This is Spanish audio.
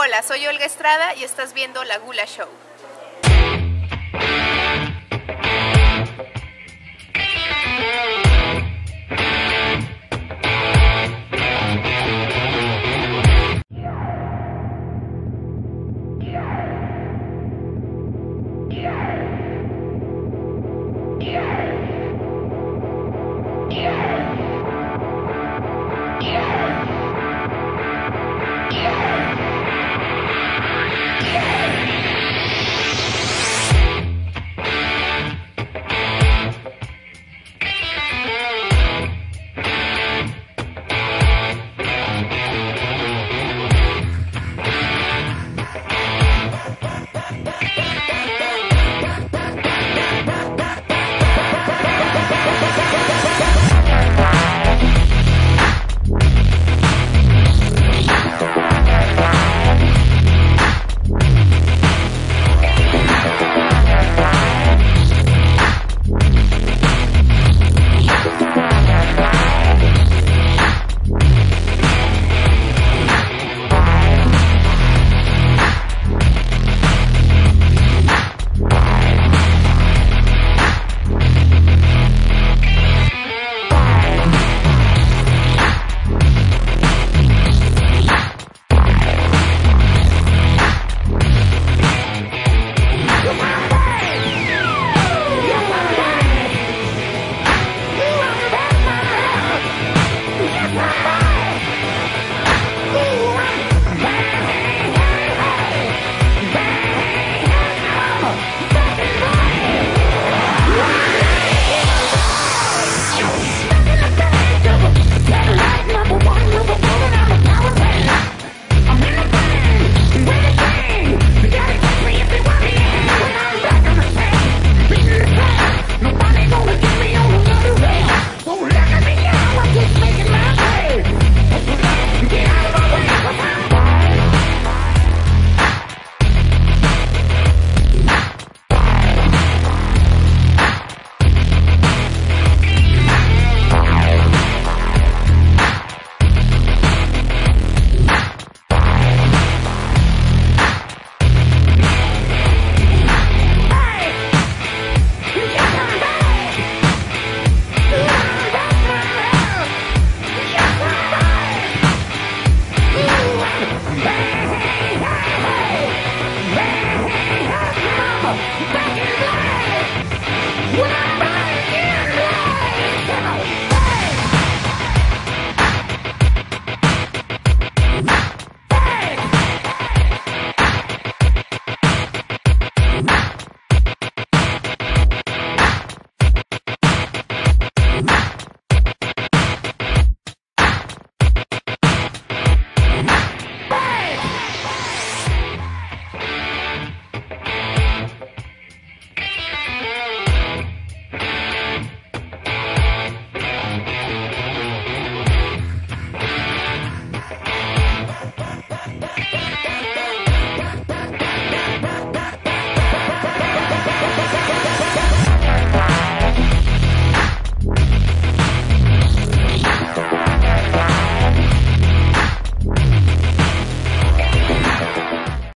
Hola, soy Olga Estrada y estás viendo la Gula Show.